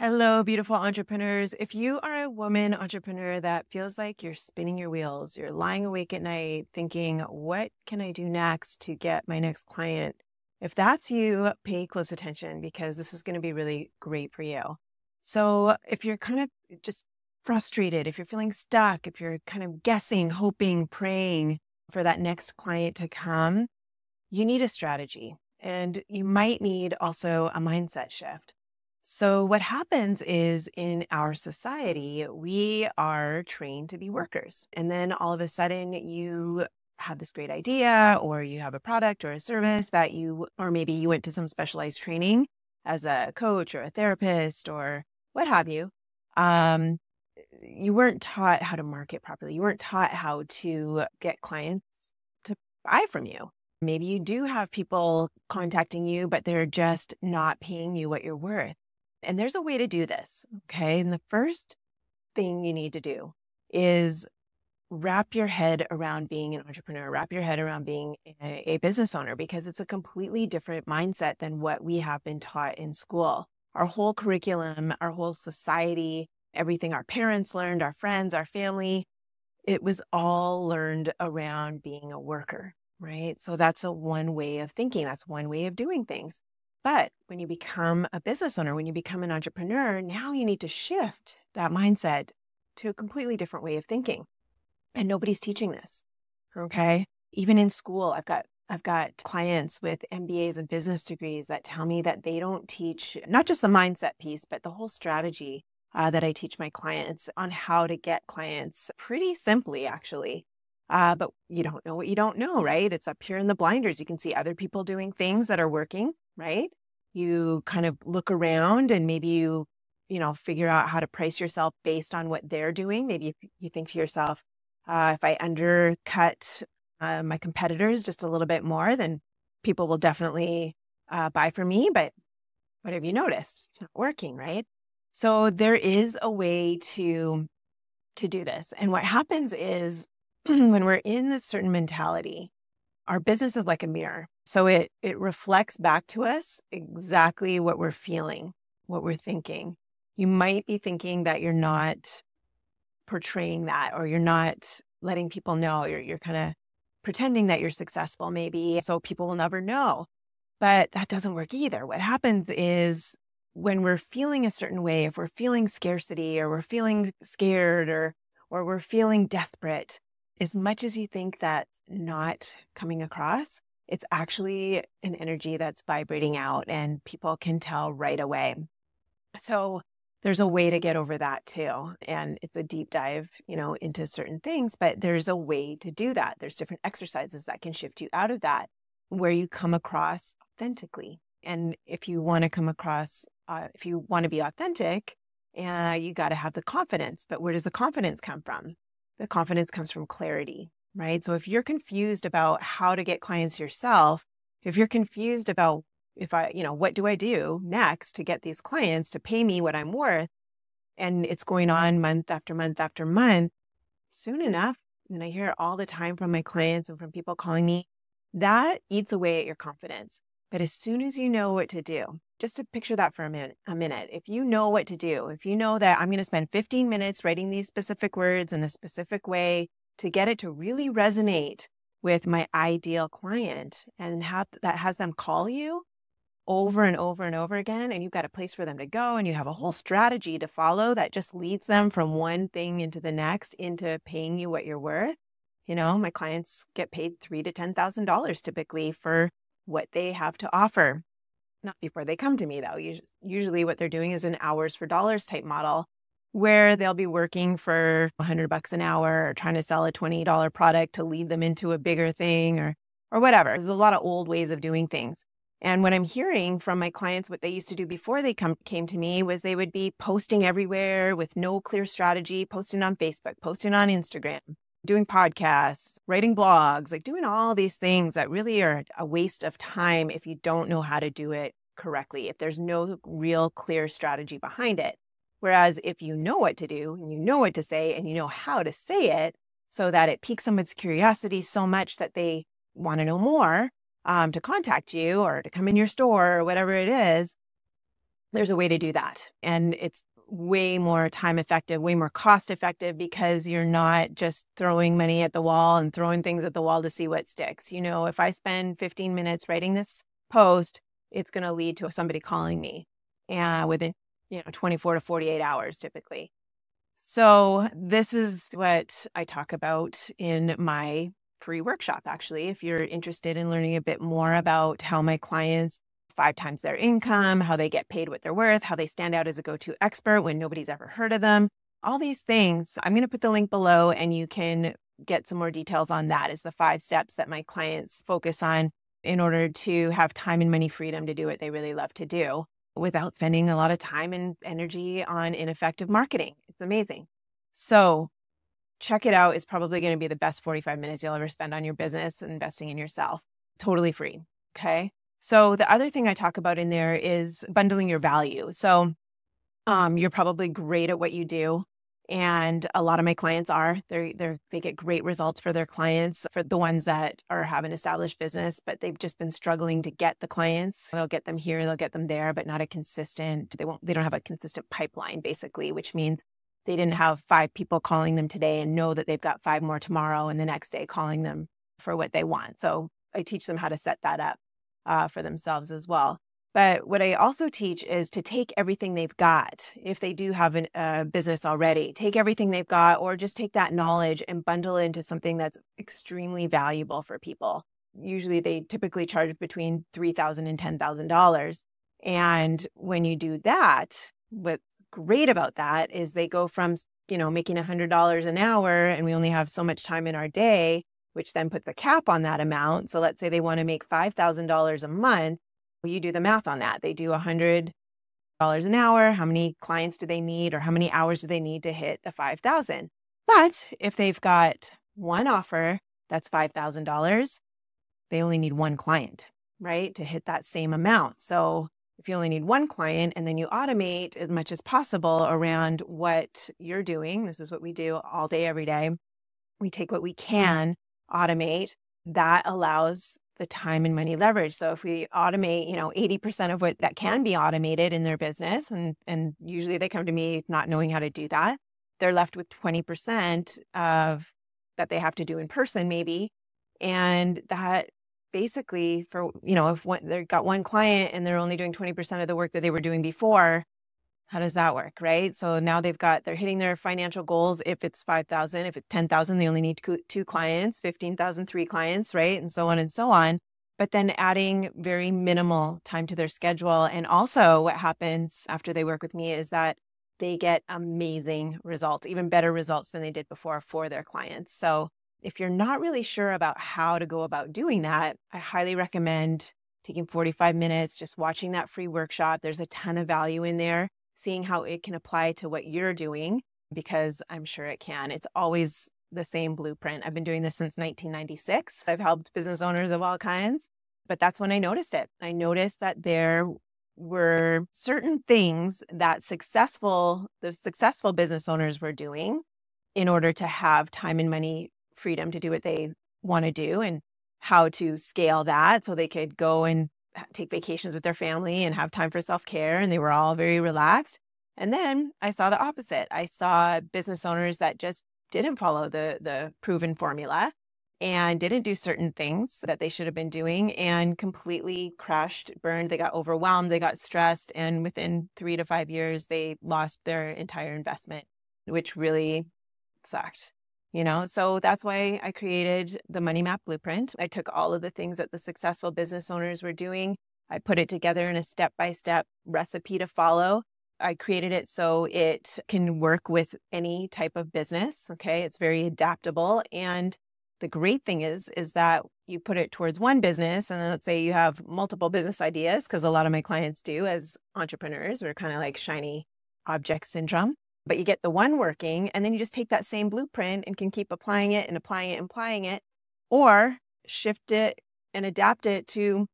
Hello, beautiful entrepreneurs. If you are a woman entrepreneur that feels like you're spinning your wheels, you're lying awake at night thinking, what can I do next to get my next client? If that's you, pay close attention because this is going to be really great for you. So if you're kind of just frustrated, if you're feeling stuck, if you're kind of guessing, hoping, praying for that next client to come, you need a strategy and you might need also a mindset shift. So what happens is in our society, we are trained to be workers. And then all of a sudden you have this great idea or you have a product or a service that you, or maybe you went to some specialized training as a coach or a therapist or what have you. You weren't taught how to market properly. You weren't taught how to get clients to buy from you. Maybe you do have people contacting you, but they're just not paying you what you're worth. And there's a way to do this, okay? And the first thing you need to do is wrap your head around being an entrepreneur, wrap your head around being a business owner, because it's a completely different mindset than what we have been taught in school. Our whole curriculum, our whole society, everything our parents learned, our friends, our family, it was all learned around being a worker, right? So that's one way of thinking. That's one way of doing things. But when you become a business owner, when you become an entrepreneur, now you need to shift that mindset to a completely different way of thinking. And nobody's teaching this, okay? Even in school, I've got clients with MBAs and business degrees that tell me that they don't teach, not just the mindset piece, but the whole strategy that I teach my clients on how to get clients pretty simply, actually. But you don't know what you don't know, right? It's up here in the blinders. You can see other people doing things that are working, right? You kind of look around and maybe you figure out how to price yourself based on what they're doing. Maybe you think to yourself, if I undercut my competitors just a little bit more, then people will definitely buy from me. But what have you noticed? It's not working, right? So there is a way to do this. And what happens is when we're in this certain mentality, our business is like a mirror. So it reflects back to us exactly what we're feeling, what we're thinking. You might be thinking that you're not portraying that, or you're not letting people know, you're kind of pretending that you're successful maybe, so people will never know. But that doesn't work either. What happens is when we're feeling a certain way, if we're feeling scarcity or we're feeling scared or we're feeling desperate, as much as you think that's not coming across, it's actually an energy that's vibrating out and people can tell right away. So there's a way to get over that too. And it's a deep dive, into certain things, but there's a way to do that. There's different exercises that can shift you out of that where you come across authentically. And if you want to come across, if you want to be authentic, you got to have the confidence. But where does the confidence come from? The confidence comes from clarity, right? So if you're confused about how to get clients yourself, if you're confused about what do I do next to get these clients to pay me what I'm worth, and it's going on month after month after month, soon enough, and I hear it all the time from my clients and from people calling me, that eats away at your confidence. But as soon as you know what to do, just to picture that for a minute, if you know what to do, if you know that I'm going to spend 15 minutes writing these specific words in a specific way to get it to really resonate with my ideal client and that has them call you over and over and over again, and you've got a place for them to go and you have a whole strategy to follow that just leads them from one thing into the next into paying you what you're worth. My clients get paid $3,000 to $10,000 typically for what they have to offer. Not before they come to me though. Usually what they're doing is an hours for dollars type model where they'll be working for $100 an hour or trying to sell a $20 product to lead them into a bigger thing or whatever. There's a lot of old ways of doing things. And what I'm hearing from my clients, what they used to do before they came to me was they would be posting everywhere with no clear strategy, posting on Facebook, posting on Instagram, doing podcasts, writing blogs, like doing all these things that really are a waste of time if you don't know how to do it correctly, if there's no real clear strategy behind it. Whereas if you know what to do and you know what to say and you know how to say it so that it piques someone's curiosity so much that they want to know more to contact you or to come in your store or whatever it is, there's a way to do that. And it's way more time effective, way more cost effective, because you're not just throwing money at the wall and throwing things at the wall to see what sticks. You know, if I spend 15 minutes writing this post, it's going to lead to somebody calling me within, 24 to 48 hours typically. So this is what I talk about in my free workshop, actually. If you're interested in learning a bit more about how my clients 5 times their income, how they get paid what they're worth, how they stand out as a go-to expert when nobody's ever heard of them, all these things, I'm going to put the link below and you can get some more details on that. It's the 5 steps that my clients focus on in order to have time and money freedom to do what they really love to do without spending a lot of time and energy on ineffective marketing. It's amazing. So check it out. It's probably going to be the best 45 minutes you'll ever spend on your business and investing in yourself. Totally free. Okay. So the other thing I talk about in there is bundling your value. So you're probably great at what you do. And a lot of my clients are. They get great results for their clients, for the ones that have an established business, but they've just been struggling to get the clients. They'll get them here, they'll get them there, but not a consistent, they don't have a consistent pipeline basically, which means they didn't have 5 people calling them today and know that they've got 5 more tomorrow and the next day calling them for what they want. So I teach them how to set that up for themselves as well. But what I also teach is to take everything they've got, if they do have a business already, take everything they've got or just take that knowledge and bundle it into something that's extremely valuable for people. Usually they typically charge between $3,000 and $10,000. And when you do that, what's great about that is they go from, making $100 an hour and we only have so much time in our day, which then puts a cap on that amount. So let's say they want to make $5,000 a month. Well, you do the math on that. They do $100 an hour. How many clients do they need or how many hours do they need to hit the 5,000? But if they've got 1 offer, that's $5,000, they only need 1 client, right? To hit that same amount. So if you only need 1 client and then you automate as much as possible around what you're doing, this is what we do all day, every day. We take what we can automate. That allows the time and money leverage. So if we automate, 80% of what that can be automated in their business, and usually they come to me not knowing how to do that, they're left with 20% of that they have to do in person maybe. And that basically for, if they've got 1 client and they're only doing 20% of the work that they were doing before, how does that work, right? So now they're hitting their financial goals. If it's 5,000, if it's 10,000, they only need 2 clients, 15,000, 3 clients, right? And so on and so on. But then adding very minimal time to their schedule. And also what happens after they work with me is that they get amazing results, even better results than they did before for their clients. So if you're not really sure about how to go about doing that, I highly recommend taking 45 minutes, just watching that free workshop. There's a ton of value in there. Seeing how it can apply to what you're doing, because I'm sure it can. It's always the same blueprint. I've been doing this since 1996. I've helped business owners of all kinds, but that's when I noticed it. I noticed that there were certain things that the successful business owners were doing in order to have time and money freedom to do what they want to do and how to scale that so they could go and take vacations with their family and have time for self-care. And they were all very relaxed. And then I saw the opposite. I saw business owners that just didn't follow the proven formula and didn't do certain things that they should have been doing and completely crashed, burned. They got overwhelmed. They got stressed. And within 3 to 5 years, they lost their entire investment, which really sucked. So that's why I created the Money Map Blueprint. I took all of the things that the successful business owners were doing. I put it together in a step-by-step recipe to follow. I created it so it can work with any type of business. Okay. It's very adaptable. And the great thing is that you put it towards one business and then let's say you have multiple business ideas, because a lot of my clients do as entrepreneurs. We're kind of like shiny object syndrome. But you get the one working and then you just take that same blueprint and can keep applying it and applying it and applying it, or shift it and adapt it to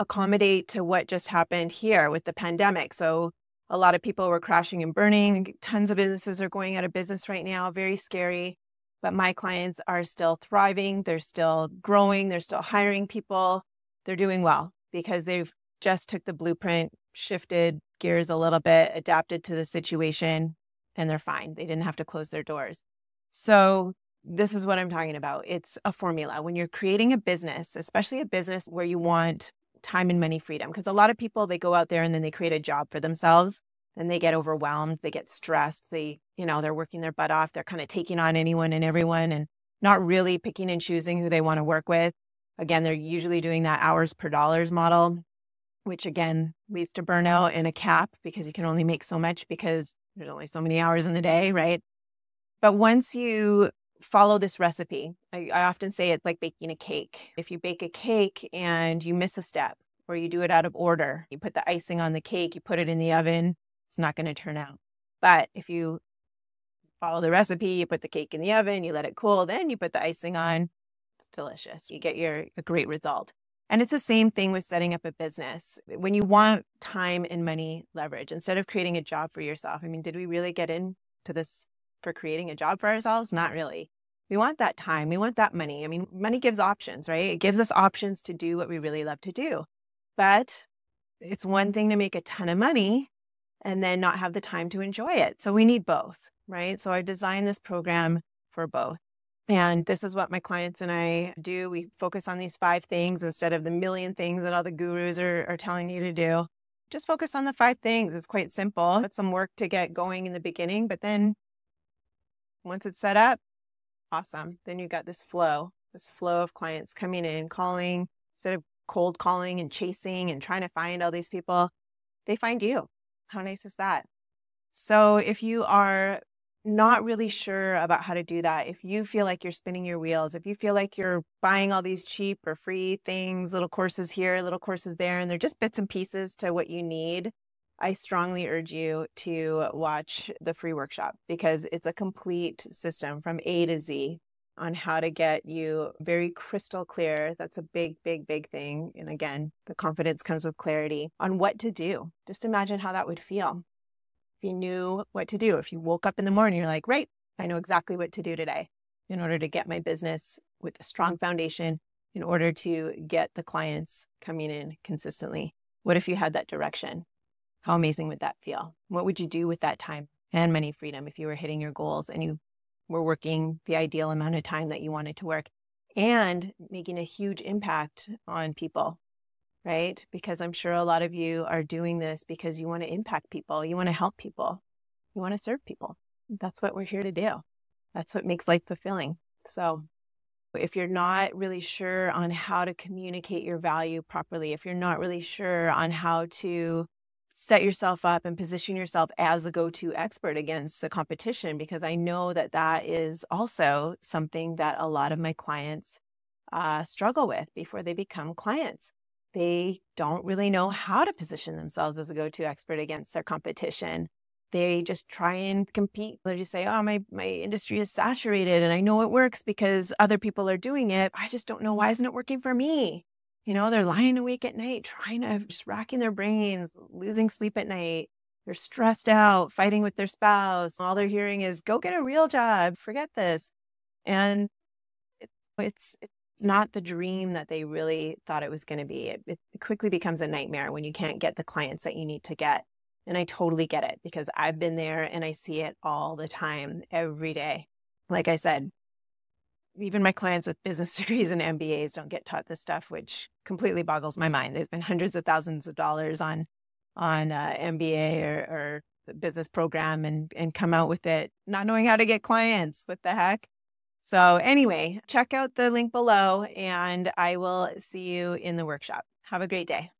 accommodate to what just happened here with the pandemic. So a lot of people were crashing and burning. Tons of businesses are going out of business right now. Very scary. But my clients are still thriving. They're still growing. They're still hiring people. They're doing well because they've just took the blueprint, shifted gears a little bit, adapted to the situation, and they're fine. They didn't have to close their doors. So this is what I'm talking about. It's a formula. When you're creating a business, especially a business where you want time and money freedom, because a lot of people, they go out there and then they create a job for themselves. Then they get overwhelmed, they get stressed, they, you know, they're working their butt off, they're kind of taking on anyone and everyone and not really picking and choosing who they want to work with. Again, they're usually doing that hours per dollars model, which again leads to burnout and a cap because you can only make so much because there's only so many hours in the day, right? But once you follow this recipe, I often say it's like baking a cake. If you bake a cake and you miss a step or you do it out of order, you put the icing on the cake, you put it in the oven, it's not going to turn out. But if you follow the recipe, you put the cake in the oven, you let it cool, then you put the icing on, it's delicious. You get a great result. And it's the same thing with setting up a business. When you want time and money leverage, instead of creating a job for yourself, I mean, did we really get into this for creating a job for ourselves? Not really. We want that time. We want that money. I mean, money gives options, right? It gives us options to do what we really love to do. But it's one thing to make a ton of money and then not have the time to enjoy it. So we need both, right? So I designed this program for both. And this is what my clients and I do. We focus on these 5 things instead of the million things that all the gurus are telling you to do. Just focus on the 5 things. It's quite simple. It's some work to get going in the beginning, but then once it's set up, awesome. Then you got this flow of clients coming in, calling, instead of cold calling and chasing and trying to find all these people, they find you. How nice is that? So if you are not really sure about how to do that, if you feel like you're spinning your wheels, if you feel like you're buying all these cheap or free things, little courses here, little courses there, and they're just bits and pieces to what you need, I strongly urge you to watch the free workshop because it's a complete system from A to Z on how to get you very crystal clear. That's a big, big, big thing. And again, the confidence comes with clarity on what to do. Just imagine how that would feel if you knew what to do. If you woke up in the morning, you're like, right, I know exactly what to do today in order to get my business with a strong foundation, in order to get the clients coming in consistently. What if you had that direction? How amazing would that feel? What would you do with that time and money freedom if you were hitting your goals and you were working the ideal amount of time that you wanted to work and making a huge impact on people, right? Because I'm sure a lot of you are doing this because you want to impact people. You want to help people. You want to serve people. That's what we're here to do. That's what makes life fulfilling. So if you're not really sure on how to communicate your value properly, if you're not really sure on how to set yourself up and position yourself as the go-to expert against the competition, because I know that that is also something that a lot of my clients struggle with before they become clients. They don't really know how to position themselves as a go-to expert against their competition. They just try and compete. They just say, oh, my industry is saturated and I know it works because other people are doing it. I just don't know, why isn't it working for me? You know, they're lying awake at night, trying to, just racking their brains, losing sleep at night. They're stressed out, fighting with their spouse. All they're hearing is, go get a real job, forget this. And it's not the dream that they really thought it was going to be. It quickly becomes a nightmare when you can't get the clients that you need to get. And I totally get it because I've been there and I see it all the time, every day. Like I said, even my clients with business degrees and MBAs don't get taught this stuff, which completely boggles my mind. There's been hundreds of thousands of dollars on MBA or the business program and come out with it not knowing how to get clients. What the heck? So anyway, check out the link below and I will see you in the workshop. Have a great day.